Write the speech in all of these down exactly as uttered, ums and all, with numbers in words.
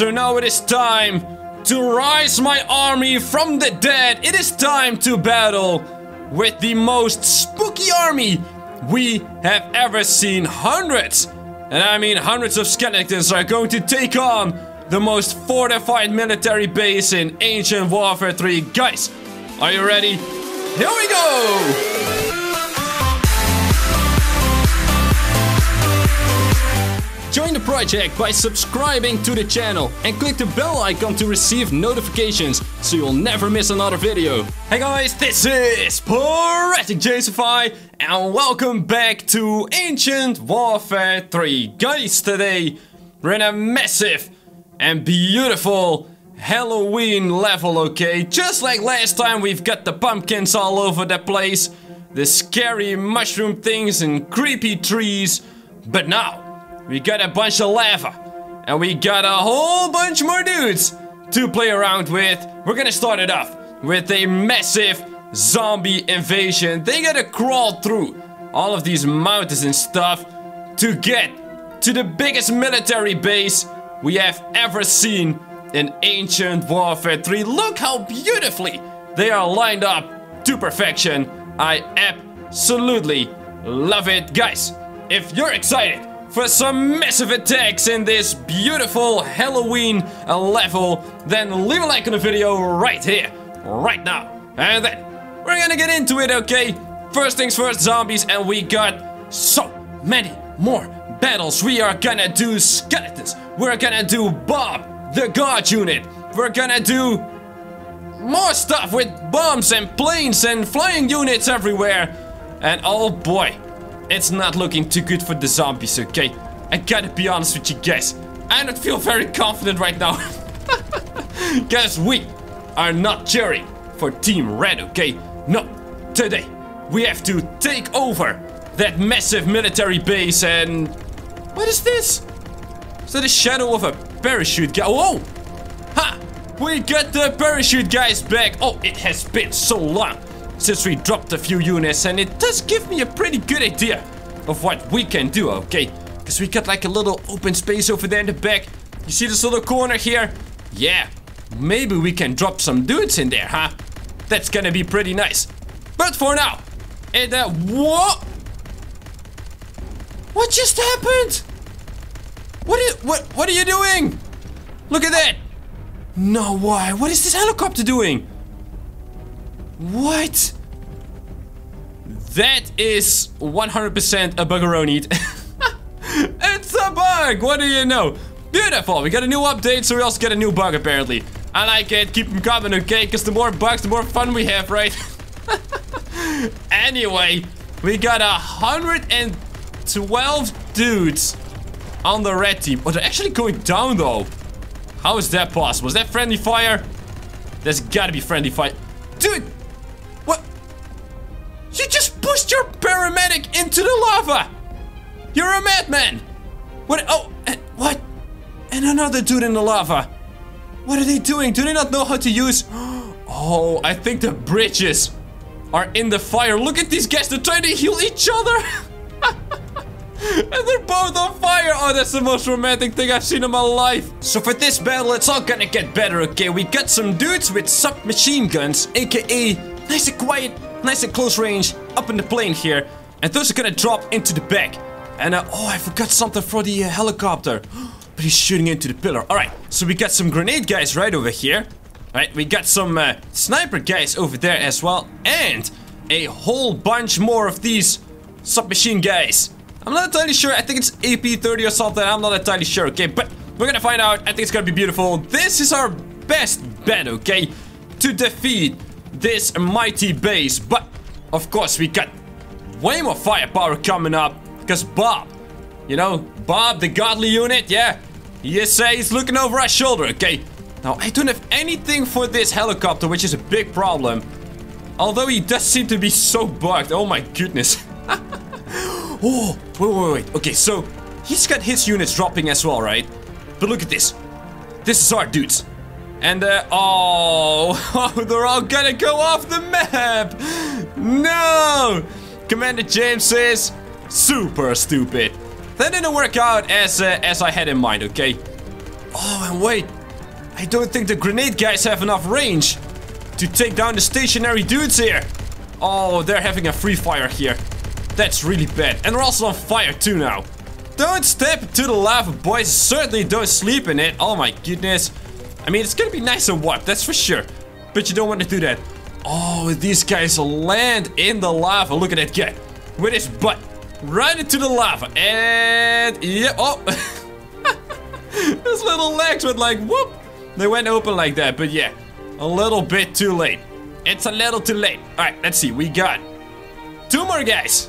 So now it is time to rise my army from the dead. It is time to battle with the most spooky army we have ever seen. Hundreds, and I mean hundreds of skeletons are going to take on the most fortified military base in Ancient Warfare three. Guys, are you ready? Here we go! Join the project by subscribing to the channel and click the bell icon to receive notifications so you'll never miss another video. Hey guys, this is ProjectJamesify and welcome back to Ancient Warfare three. Guys, today we're in a massive and beautiful Halloween level, okay? Just like last time, we've got the pumpkins all over the place, the scary mushroom things and creepy trees, but now we got a bunch of lava, and we got a whole bunch more dudes to play around with. We're gonna start it off with a massive zombie invasion. They gotta crawl through all of these mountains and stuff to get to the biggest military base we have ever seen in Ancient Warfare three. Look how beautifully they are lined up to perfection. I absolutely love it. Guys, if you're excited for some massive attacks in this beautiful Halloween level, then leave a like on the video right here, right now. And then we're gonna get into it, okay? First things first, zombies, and we got so many more battles. We are gonna do skeletons. We're gonna do Bob, the guard unit. We're gonna do more stuff with bombs and planes and flying units everywhere. And oh boy, it's not looking too good for the zombies, okay? I gotta be honest with you guys. I don't feel very confident right now. Guys, we are not cheering for Team Red, okay? No, today we have to take over that massive military base and... what is this? Is that a shadow of a parachute guy? Whoa! Ha! We got the parachute guys back. Oh, it has been so long since we dropped a few units, and it does give me a pretty good idea of what we can do, okay? Because we got like a little open space over there in the back. You see this little corner here? Yeah, maybe we can drop some dudes in there, huh? That's gonna be pretty nice. But for now, and uh, what? What just happened? What are you, what, what are you doing? Look at that! No, why? What is this helicopter doing? What? That is one hundred percent a buggeroni. It's a bug! What do you know? Beautiful! We got a new update, so we also get a new bug apparently. I like it. Keep them coming, okay? Because the more bugs, the more fun we have, right? Anyway, we got one hundred twelve dudes on the red team. Oh, they're actually going down though. How is that possible? Is that friendly fire? There's gotta be friendly fire. Dude! What? You just pushed your paramedic into the lava! You're a madman! What? Oh, and what? And another dude in the lava. What are they doing? Do they not know how to use... oh, I think the bridges are in the fire. Look at these guys, they're trying to heal each other! And they're both on fire! Oh, that's the most romantic thing I've seen in my life! So for this battle, it's all gonna get better, okay? We got some dudes with submachine guns, aka nice and quiet, nice and close range, up in the plane here. And those are gonna drop into the back. And uh, oh, I forgot something for the uh, helicopter. But he's shooting into the pillar. Alright, so we got some grenade guys right over here. Alright, we got some uh, sniper guys over there as well. And a whole bunch more of these submachine guys. I'm not entirely sure, I think it's A P thirty or something, I'm not entirely sure, okay, but we're gonna find out. I think it's gonna be beautiful. This is our best bet, okay, to defeat this mighty base, but of course we got way more firepower coming up, because Bob, you know, Bob the godly unit, yeah, he is, uh, he's looking over our shoulder, okay. Now, I don't have anything for this helicopter, which is a big problem, although he does seem to be so bugged, oh my goodness. Oh, wait, wait, wait, okay, so he's got his units dropping as well, right? But look at this. This is our dudes. And, uh, oh, oh, they're all gonna go off the map. No! Commander James is super stupid. That didn't work out as, uh, as I had in mind, okay? Oh, and wait. I don't think the grenade guys have enough range to take down the stationary dudes here. Oh, they're having a free fire here. That's really bad. And they're also on fire too now. Don't step into the lava, boys. Certainly don't sleep in it. Oh my goodness. I mean, it's gonna be nice and warm, that's for sure. But you don't want to do that. Oh, these guys land in the lava. Look at that guy with his butt right into the lava. And yeah, oh. His little legs went like whoop. They went open like that, but yeah, a little bit too late. It's a little too late. All right, let's see. We got two more guys.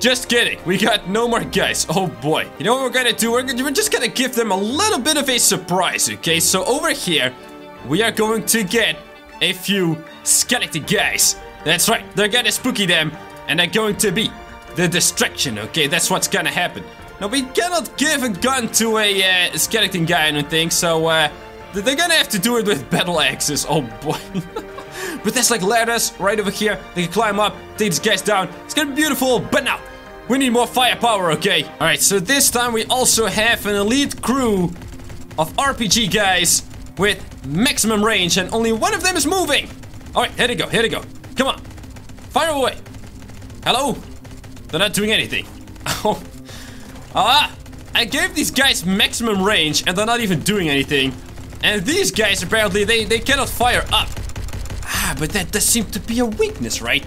Just kidding. We got no more guys. Oh boy. You know what we're gonna do? We're, gonna, we're just gonna give them a little bit of a surprise, okay? So over here, we are going to get a few skeleton guys. That's right. They're gonna spooky them, and they're going to be the distraction, okay? That's what's gonna happen. Now, we cannot give a gun to a uh, skeleton guy, I don't think, so uh, they're gonna have to do it with battle axes. Oh boy. But there's like ladders right over here. They can climb up, take these guys down. It's gonna be beautiful, but now we need more firepower, okay? Alright, so this time we also have an elite crew of R P G guys with maximum range, and only one of them is moving. Alright, here they go, here they go. Come on. Fire away. Hello? They're not doing anything. Oh. Ah! I gave these guys maximum range and they're not even doing anything. And these guys apparently they, they cannot fire up. Ah, but that does seem to be a weakness, right?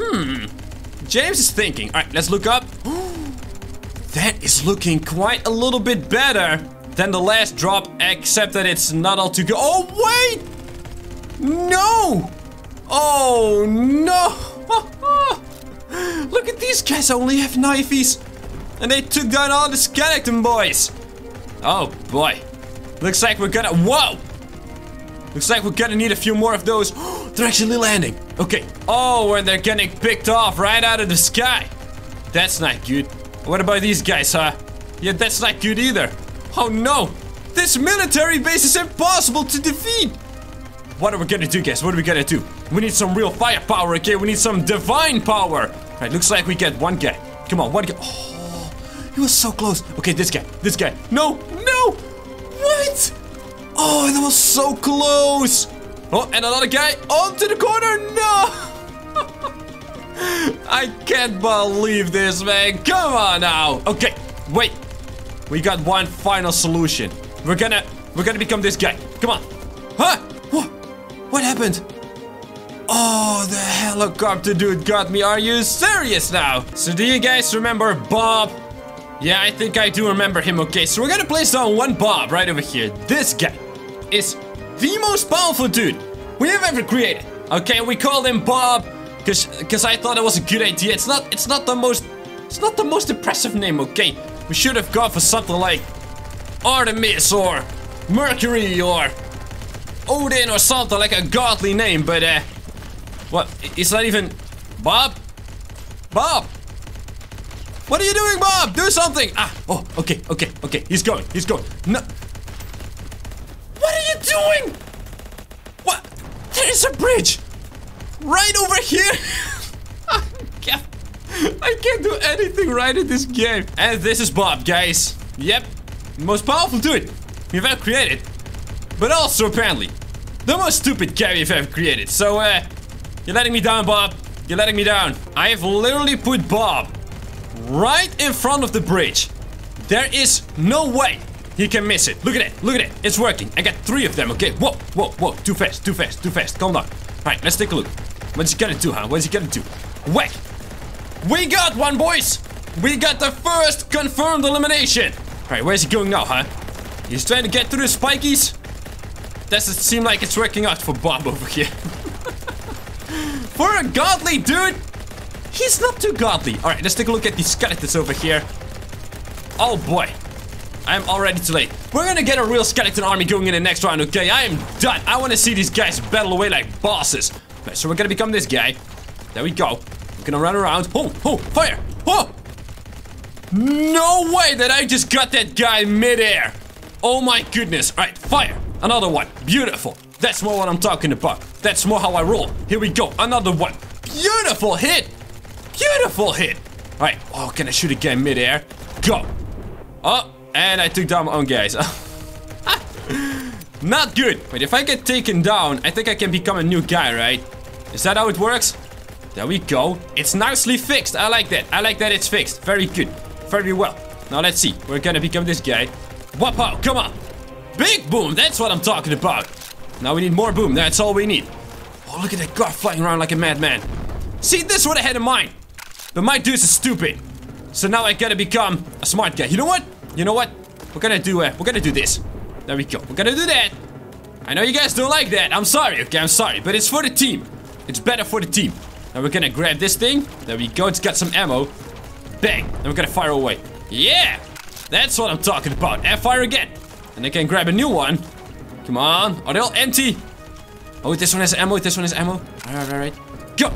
Hmm. James is thinking. All right, let's look up. That is looking quite a little bit better than the last drop, except that it's not all too good. Oh, wait! No! Oh, no! Look at these guys, I only have knifies. And they took down all the skeleton boys. Oh, boy. Looks like we're gonna... Whoa! Looks like we're gonna need a few more of those. They're actually landing. Okay. Oh, and they're getting picked off right out of the sky. That's not good. What about these guys, huh? Yeah, that's not good either. Oh, no. This military base is impossible to defeat. What are we gonna do, guys? What are we gonna do? We need some real firepower, okay? We need some divine power. All right, looks like we get one guy. Come on, one guy. Oh, he was so close. Okay, this guy. This guy. No, no. What? Oh, that was so close. Oh, and another guy onto the corner. No. I can't believe this, man. Come on now. Okay, wait. We got one final solution. We're gonna, we're gonna become this guy. Come on. Huh? What? What happened? Oh, the helicopter dude got me. Are you serious now? So do you guys remember Bob? Yeah, I think I do remember him. Okay, so we're gonna place down one Bob right over here. This guy is the most powerful dude we have ever created. Okay, we called him Bob because because I thought it was a good idea. It's not it's not the most it's not the most impressive name, okay? We should have gone for something like Artemis or Mercury or Odin or something, like a godly name, but uh what, it's not even Bob? Bob! What are you doing, Bob? Do something! Ah, oh, okay, okay, okay. He's going, he's going. No. What are you doing? What? There is a bridge! Right over here! I can't, I can't do anything right in this game. And this is Bob, guys. Yep. Most powerful dude we've ever created. But also, apparently, the most stupid guy we've ever created. So, uh, you're letting me down, Bob. You're letting me down. I have literally put Bob right in front of the bridge. There is no way he can miss it. Look at it, look at it. It's working. I got three of them, okay? Whoa, whoa, whoa. Too fast, too fast, too fast. Calm down. All right, let's take a look. What's he gonna do, huh? What's he gonna do? Whack! We got one, boys! We got the first confirmed elimination. All right, where's he going now, huh? He's trying to get through the spikies. Doesn't seem like it's working out for Bob over here. For a godly dude, he's not too godly. All right, let's take a look at these skeletons over here. Oh boy, I'm already too late. We're gonna get a real skeleton army going in the next round, okay? I am done. I wanna see these guys battle away like bosses. All right, so we're gonna become this guy. There we go. We're gonna run around. Oh, oh, fire. Oh! No way that I just got that guy midair. Oh my goodness. All right, fire. Another one. Beautiful. That's more what I'm talking about. That's more how I roll. Here we go. Another one. Beautiful hit. Beautiful hit. All right. Oh, can I shoot again midair? Go. Oh, and I took down my own guys. Not good. Wait, if I get taken down, I think I can become a new guy, right? Is that how it works? There we go. It's nicely fixed. I like that. I like that it's fixed. Very good. Very well. Now let's see. We're gonna become this guy. Wapow, come on. Big boom. That's what I'm talking about. Now we need more boom. That's all we need. Oh, look at that guard flying around like a madman. See, this is what I had in mind. But my dudes are stupid. So now I gotta become a smart guy. You know what? You know what? We're gonna do uh, we're gonna do this. There we go. We're gonna do that. I know you guys don't like that. I'm sorry. Okay, I'm sorry. But it's for the team. It's better for the team. Now we're gonna grab this thing. There we go. It's got some ammo. Bang. And we're gonna fire away. Yeah. That's what I'm talking about. And fire again. And I can grab a new one. Come on. Are they all empty? Oh, this one has ammo. This one has ammo. Alright, alright, alright. Go.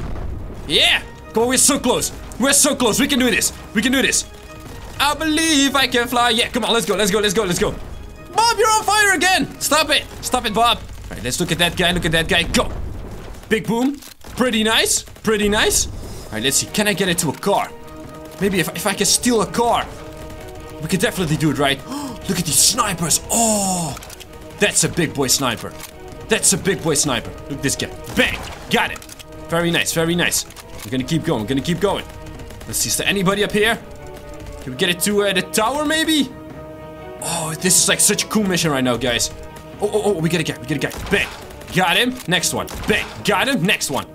Yeah. Come on. We're so close. We're so close. We can do this. We can do this. I believe I can fly. Yeah. Come on. Let's go. Let's go. Let's go. Let's go. Bob, you're on fire again. Stop it. Stop it, Bob. All right, let's look at that guy. Look at that guy. Go. Big boom. Pretty nice. Pretty nice. All right, let's see. Can I get into a car? Maybe if, if I can steal a car. We could definitely do it, right? Look at these snipers. Oh, that's a big boy sniper. That's a big boy sniper. Look at this guy. Bang. Got it. Very nice. Very nice. We're going to keep going. We're going to keep going. Let's see. Is there anybody up here? Can we get it to uh, the tower, maybe? Oh, this is like such a cool mission right now, guys. Oh, oh, oh, we got a guy, we got a guy. Bang. Got him. Next one. Bang. Got him. Next one.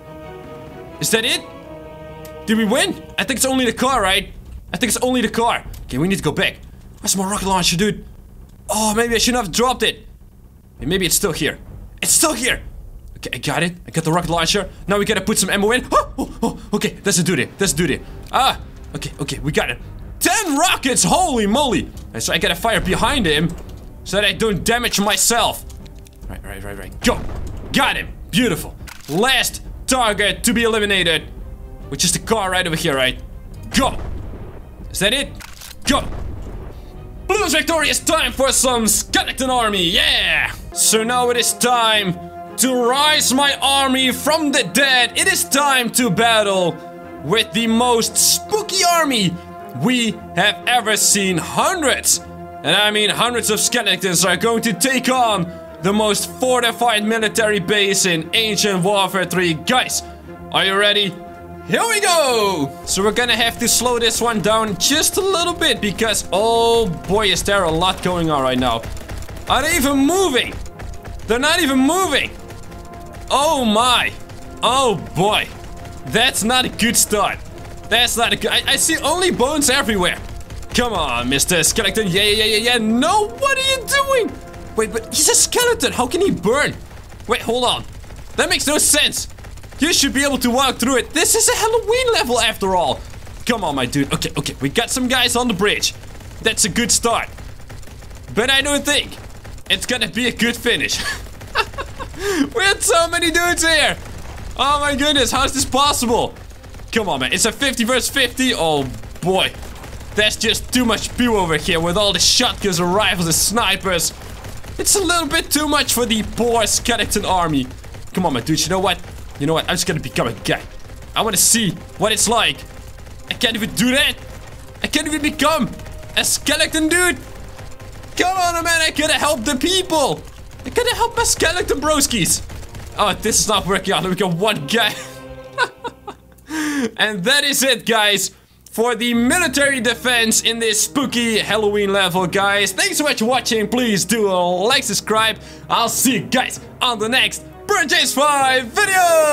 Is that it? Did we win? I think it's only the car, right? I think it's only the car. Okay, we need to go back. Where's my rocket launcher, dude? Oh, maybe I shouldn't have dropped it. Maybe it's still here. It's still here. Okay, I got it. I got the rocket launcher. Now we gotta put some ammo in. Oh, oh, oh, okay, that's a duty. That's a duty. Ah, okay, okay, we got it. ten rockets, holy moly. And so I gotta fire behind him so that I don't damage myself. Right, right, right, right, go. Got him, beautiful. Last target to be eliminated, which is the car right over here, right? Go. Is that it? Go. Blue's victorious. Time for some skeleton army, yeah. So now it is time to rise my army from the dead. It is time to battle with the most spooky army we have ever seen. Hundreds, and I mean hundreds of skeletons are going to take on the most fortified military base in Ancient Warfare three. Guys, are you ready? Here we go! So we're gonna have to slow this one down just a little bit because, oh boy, is there a lot going on right now. Are they even moving? They're not even moving. Oh my. Oh boy. That's not a good start. That's not a good... I, I see only bones everywhere. Come on, Mister Skeleton. Yeah, yeah, yeah, yeah. No, what are you doing? Wait, but he's a skeleton. How can he burn? Wait, hold on. That makes no sense. You should be able to walk through it. This is a Halloween level after all. Come on, my dude. Okay, okay. We got some guys on the bridge. That's a good start. But I don't think it's gonna be a good finish. We had so many dudes here. Oh my goodness. How is this possible? Come on, man. It's a fifty versus fifty. Oh, boy. That's just too much pew over here with all the shotguns and rifles and snipers. It's a little bit too much for the poor skeleton army. Come on, my dude. You know what? You know what? I'm just gonna become a guy. I want to see what it's like. I can't even do that. I can't even become a skeleton dude. Come on, man. I gotta help the people. I gotta help my skeleton broskies. Oh, this is not working out. We got one guy. And that is it, guys, for the military defense in this spooky Halloween level, guys. Thanks so much for watching. Please do a like, subscribe. I'll see you guys on the next ProjectJamesify video.